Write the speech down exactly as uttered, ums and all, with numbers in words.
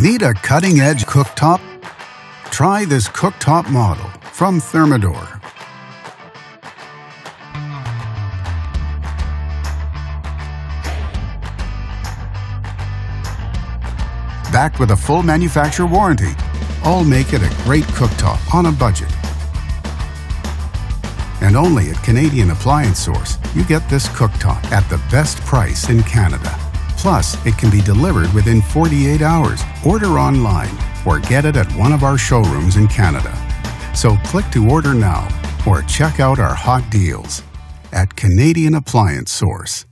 Need a cutting-edge cooktop? Try this cooktop model from Thermador. Backed with a full manufacturer warranty, all make it a great cooktop on a budget. And only at Canadian Appliance Source, you get this cooktop at the best price in Canada. Plus, it can be delivered within forty-eight hours. Order online or get it at one of our showrooms in Canada. So click to order now or check out our hot deals at Canadian Appliance Source.